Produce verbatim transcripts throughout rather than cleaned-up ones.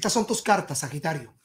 Estas son tus cartas, Sagitario.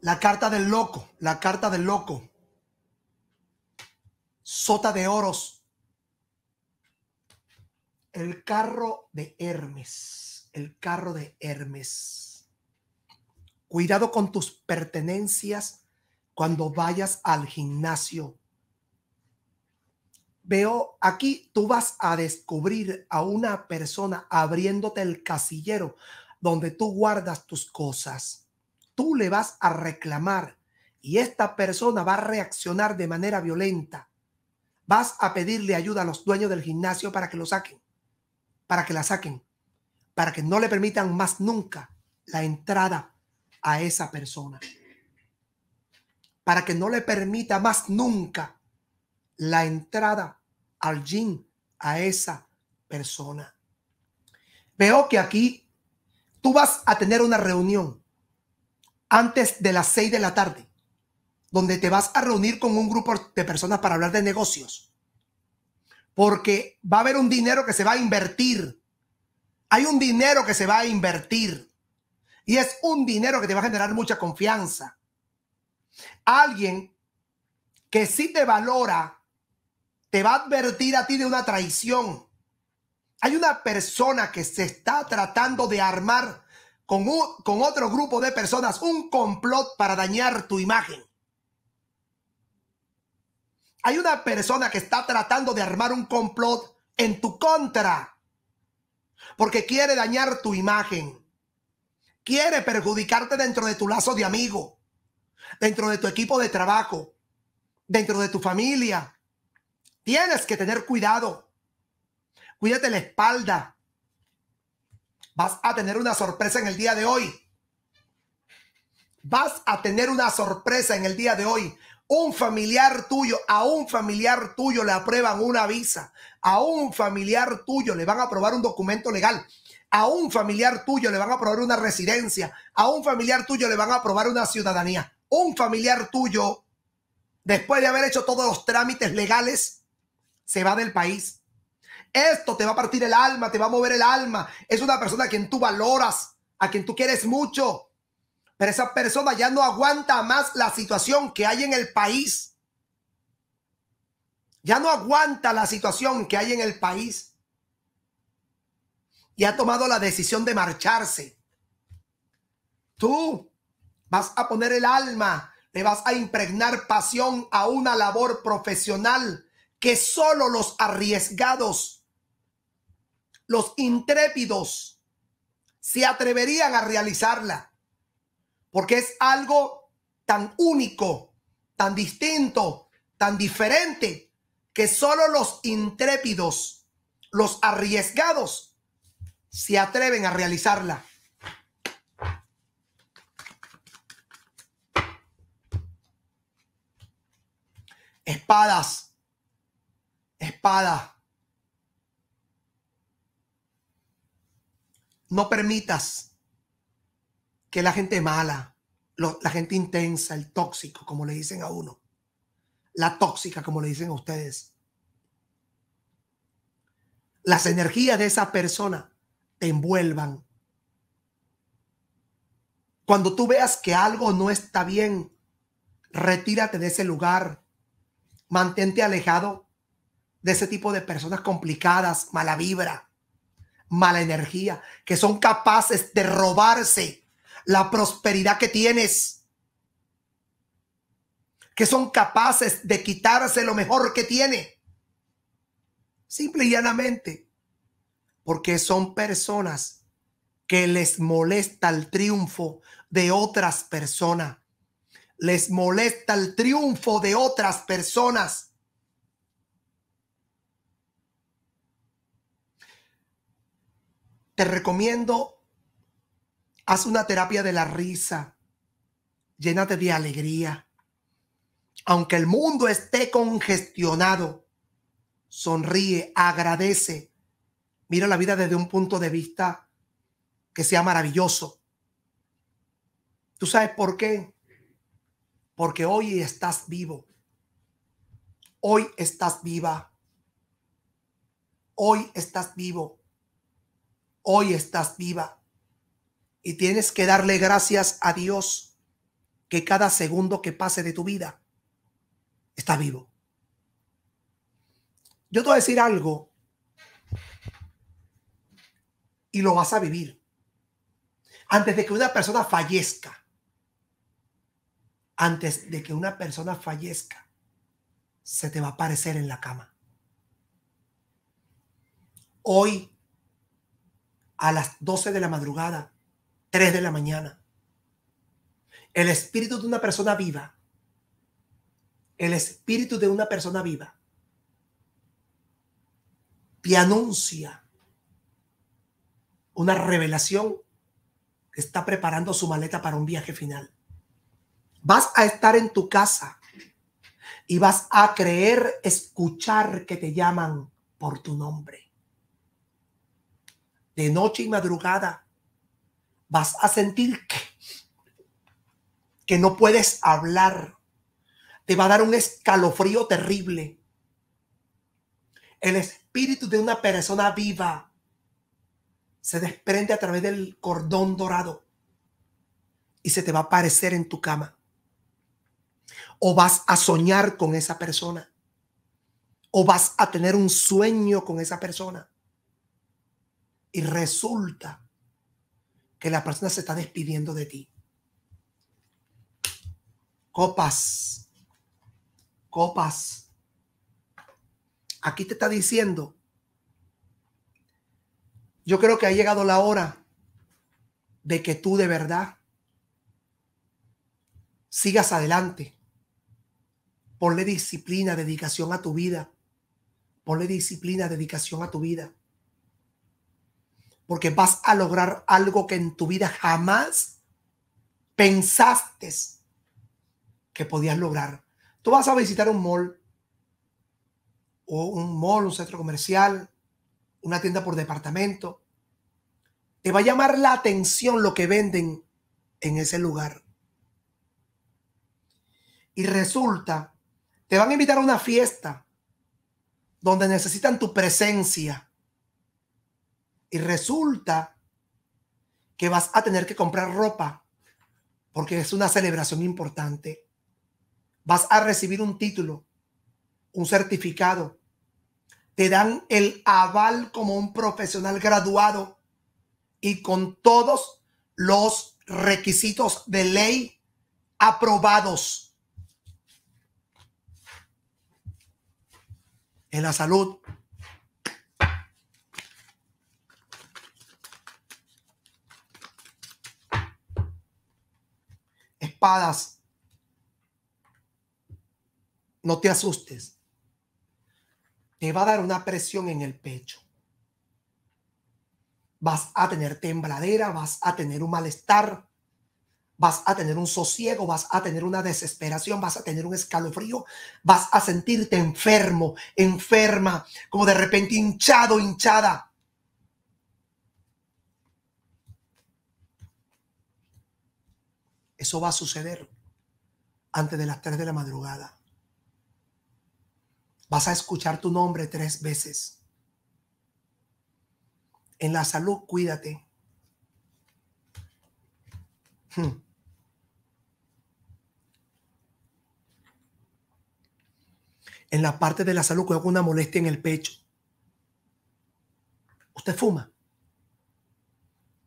La carta del loco, la carta del loco. Sota de oros. El carro de Hermes, el carro de Hermes. Cuidado con tus pertenencias cuando vayas al gimnasio. Veo aquí, tú vas a descubrir a una persona abriéndote el casillero donde tú guardas tus cosas. Tú le vas a reclamar y esta persona va a reaccionar de manera violenta. Vas a pedirle ayuda a los dueños del gimnasio para que lo saquen, para que la saquen, para que no le permitan más nunca la entrada a esa persona, para que no le permita más nunca la entrada al gym a esa persona. Veo que aquí tú vas a tener una reunión antes de las seis de la tarde, donde te vas a reunir con un grupo de personas para hablar de negocios, porque va a haber un dinero que se va a invertir. Hay un dinero que se va a invertir y es un dinero que te va a generar mucha confianza. Alguien que sí te valora te va a advertir a ti de una traición. Hay una persona que se está tratando de armar Con, un, con otro grupo de personas, un complot para dañar tu imagen. Hay una persona que está tratando de armar un complot en tu contra, porque quiere dañar tu imagen. Quiere perjudicarte dentro de tu lazo de amigo, dentro de tu equipo de trabajo, dentro de tu familia. Tienes que tener cuidado. Cuídate la espalda. Vas a tener una sorpresa en el día de hoy. Vas a tener una sorpresa en el día de hoy. Un familiar tuyo, a un familiar tuyo le aprueban una visa. A un familiar tuyo le van a aprobar un documento legal. A un familiar tuyo le van a aprobar una residencia. A un familiar tuyo le van a aprobar una ciudadanía. Un familiar tuyo, después de haber hecho todos los trámites legales, se va del país. Esto te va a partir el alma, te va a mover el alma. Es una persona a quien tú valoras, a quien tú quieres mucho. Pero esa persona ya no aguanta más la situación que hay en el país. Ya no aguanta la situación que hay en el país. Y ha tomado la decisión de marcharse. Tú vas a poner el alma, le vas a impregnar pasión a una labor profesional que solo los arriesgados, los intrépidos, se atreverían a realizarla, porque es algo tan único, tan distinto, tan diferente, que solo los intrépidos, los arriesgados, se atreven a realizarla. Espadas, espadas. No permitas que la gente mala, lo, la gente intensa, el tóxico, como le dicen a uno, la tóxica, como le dicen a ustedes, las energías de esa persona te envuelvan. Cuando tú veas que algo no está bien, retírate de ese lugar, mantente alejado de ese tipo de personas complicadas, mala vibra, mala energía, que son capaces de robarse la prosperidad que tienes, que son capaces de quitarse lo mejor que tiene, simple y llanamente, porque son personas que les molesta el triunfo de otras personas, les molesta el triunfo de otras personas. Te recomiendo, haz una terapia de la risa, llénate de alegría. Aunque el mundo esté congestionado, sonríe, agradece. Mira la vida desde un punto de vista que sea maravilloso. ¿Tú sabes por qué? porque hoy estás vivo, hoy estás viva, hoy estás vivo, hoy estás viva. Y tienes que darle gracias a Dios que cada segundo que pase de tu vida está vivo. Yo te voy a decir algo y lo vas a vivir. Antes de que una persona fallezca, antes de que una persona fallezca, se te va a aparecer en la cama. Hoy, a las doce de la madrugada, tres de la mañana, el espíritu de una persona viva, el espíritu de una persona viva, te anuncia una revelación que está preparando su maleta para un viaje final. Vas a estar en tu casa y vas a creer, escuchar que te llaman por tu nombre. De noche y madrugada vas a sentir que, que no puedes hablar. Te va a dar un escalofrío terrible. El espíritu de una persona viva se desprende a través del cordón dorado y se te va a aparecer en tu cama. O vas a soñar con esa persona. O vas a tener un sueño con esa persona. Y resulta que la persona se está despidiendo de ti. Copas. Copas. Aquí te está diciendo, yo creo que ha llegado la hora de que tú de verdad sigas adelante. Ponle disciplina, dedicación a tu vida. Ponle disciplina, dedicación a tu vida. Porque vas a lograr algo que en tu vida jamás pensaste que podías lograr. Tú vas a visitar un mall, o un mall, un centro comercial, una tienda por departamento. Te va a llamar la atención lo que venden en ese lugar. Y resulta, te van a invitar a una fiesta donde necesitan tu presencia. Y resulta que vas a tener que comprar ropa porque es una celebración importante. Vas a recibir un título, un certificado. Te dan el aval como un profesional graduado y con todos los requisitos de ley aprobados. En la salud. Espadas. No te asustes. Te va a dar una presión en el pecho. Vas a tener tembladera, vas a tener un malestar, vas a tener un sosiego, vas a tener una desesperación, vas a tener un escalofrío, vas a sentirte enfermo, enferma, como de repente hinchado, hinchada. Eso va a suceder antes de las tres de la madrugada. Vas a escuchar tu nombre tres veces. En la salud, cuídate. Hmm. En la parte de la salud, cuidado con una molestia en el pecho. Usted fuma.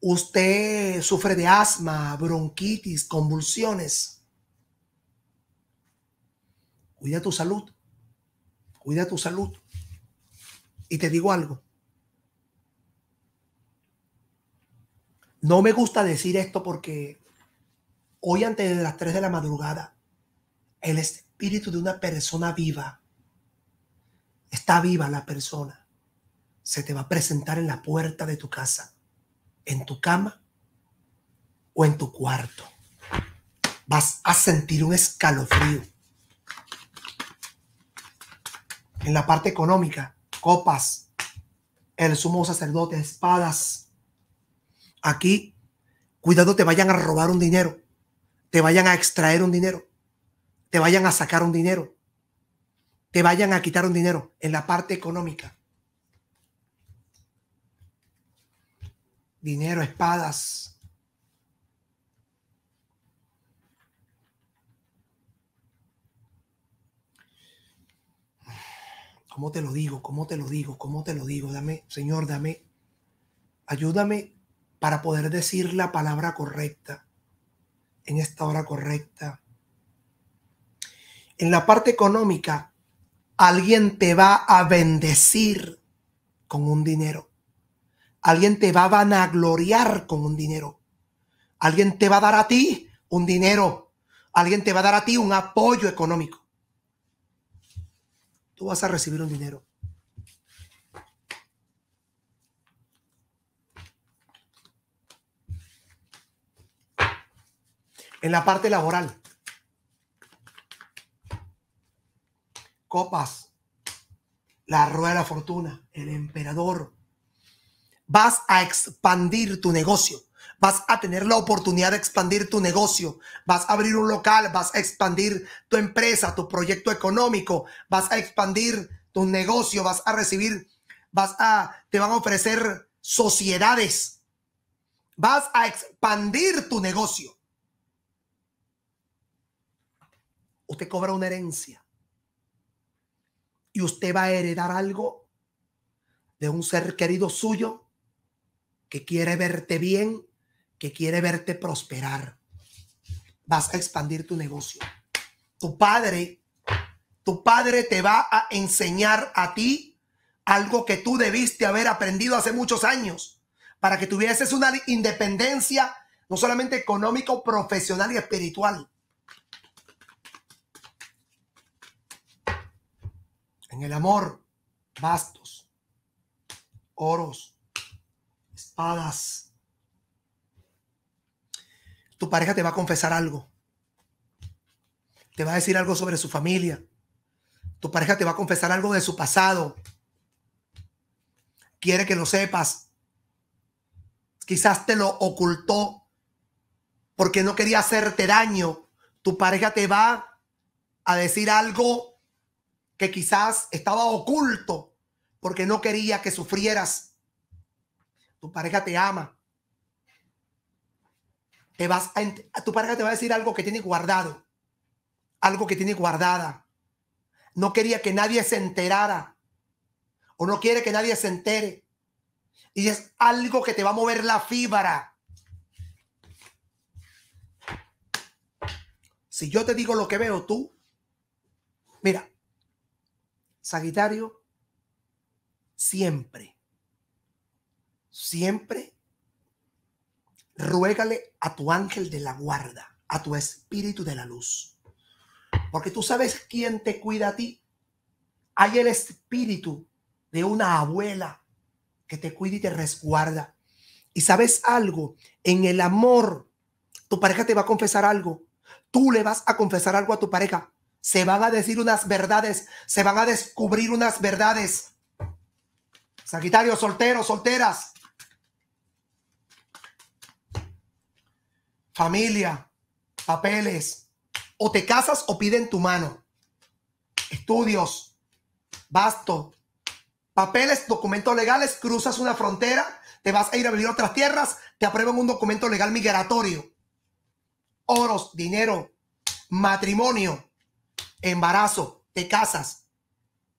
Usted sufre de asma, bronquitis, convulsiones. Cuida tu salud. Cuida tu salud. Y te digo algo. No me gusta decir esto porque hoy antes de las tres de la madrugada, el espíritu de una persona viva, está viva la persona, se te va a presentar en la puerta de tu casa, en tu cama o en tu cuarto. Vas a sentir un escalofrío. En la parte económica, copas, el sumo sacerdote, espadas. Aquí, cuidado, te vayan a robar un dinero, te vayan a extraer un dinero, te vayan a sacar un dinero, te vayan a quitar un dinero en la parte económica. Dinero, espadas. ¿Cómo te lo digo? ¿Cómo te lo digo? ¿Cómo te lo digo? Dame, Señor, dame, ayúdame para poder decir la palabra correcta en esta hora correcta. En la parte económica, alguien te va a bendecir con un dinero. Alguien te va a vanagloriar con un dinero. Alguien te va a dar a ti un dinero. Alguien te va a dar a ti un apoyo económico. Tú vas a recibir un dinero. En la parte laboral. Copas, la rueda de la fortuna, el emperador. Vas a expandir tu negocio. Vas a tener la oportunidad de expandir tu negocio. Vas a abrir un local. Vas a expandir tu empresa, tu proyecto económico. Vas a expandir tu negocio. Vas a recibir, vas a, te van a ofrecer sociedades. Vas a expandir tu negocio. Usted cobra una herencia. Y usted va a heredar algo de un ser querido suyo que quiere verte bien, que quiere verte prosperar. Vas a expandir tu negocio. Tu padre, tu padre te va a enseñar a ti algo que tú debiste haber aprendido hace muchos años para que tuvieses una independencia no solamente económica, profesional y espiritual. En el amor, bastos, oros, espadas. Tu pareja te va a confesar algo. Te va a decir algo sobre su familia. Tu pareja te va a confesar algo de su pasado. Quiere que lo sepas. Quizás te lo ocultó porque no quería hacerte daño. Tu pareja te va a decir algo que quizás estaba oculto porque no quería que sufrieras. Tu pareja te ama. Te vas a, tu pareja te va a decir algo que tiene guardado. Algo que tiene guardada. No quería que nadie se enterara. O no quiere que nadie se entere. Y es algo que te va a mover la fibra. Si yo te digo lo que veo, tú, mira, Sagitario, siempre, siempre ruégale a tu ángel de la guarda, a tu espíritu de la luz. Porque tú sabes quién te cuida a ti. Hay el espíritu de una abuela que te cuida y te resguarda. Y sabes algo, en el amor, tu pareja te va a confesar algo. Tú le vas a confesar algo a tu pareja. Se van a decir unas verdades, se van a descubrir unas verdades. Sagitario, solteros, solteras. Familia, papeles. O te casas o piden tu mano. Estudios, basto. Papeles, documentos legales, cruzas una frontera, te vas a ir a vivir a otras tierras, te aprueban un documento legal migratorio. Oros, dinero, matrimonio. Embarazo, te casas,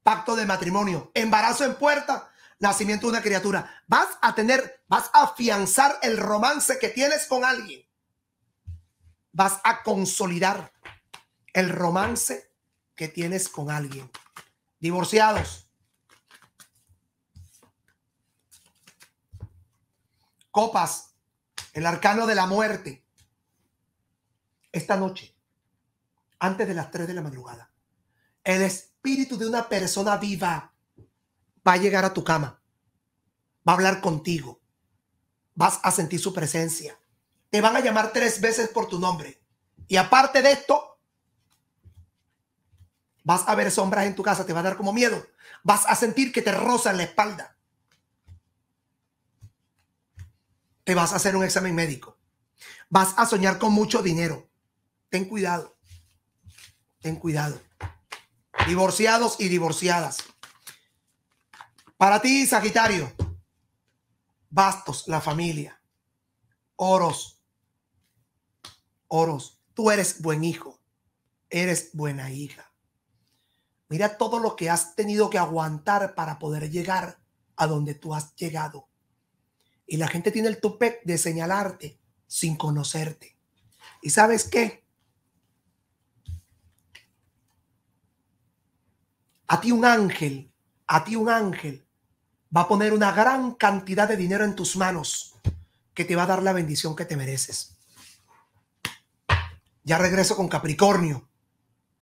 pacto de matrimonio, embarazo en puerta, nacimiento de una criatura. Vas a tener, vas a afianzar el romance que tienes con alguien. Vas a consolidar el romance que tienes con alguien. Divorciados. Copas, el arcano de la muerte. Esta noche, antes de las tres de la madrugada, el espíritu de una persona viva va a llegar a tu cama, va a hablar contigo, vas a sentir su presencia, te van a llamar tres veces por tu nombre y aparte de esto, vas a ver sombras en tu casa, te va a dar como miedo, vas a sentir que te rozan la espalda, te vas a hacer un examen médico, vas a soñar con mucho dinero, ten cuidado. ten cuidado. Divorciados y divorciadas. Para ti, Sagitario, bastos, la familia, oros, oros. Tú eres buen hijo, eres buena hija. Mira todo lo que has tenido que aguantar para poder llegar a donde tú has llegado. Y la gente tiene el tupé de señalarte sin conocerte. ¿Y sabes qué? A ti un ángel, a ti un ángel va a poner una gran cantidad de dinero en tus manos que te va a dar la bendición que te mereces. Ya regreso con Capricornio.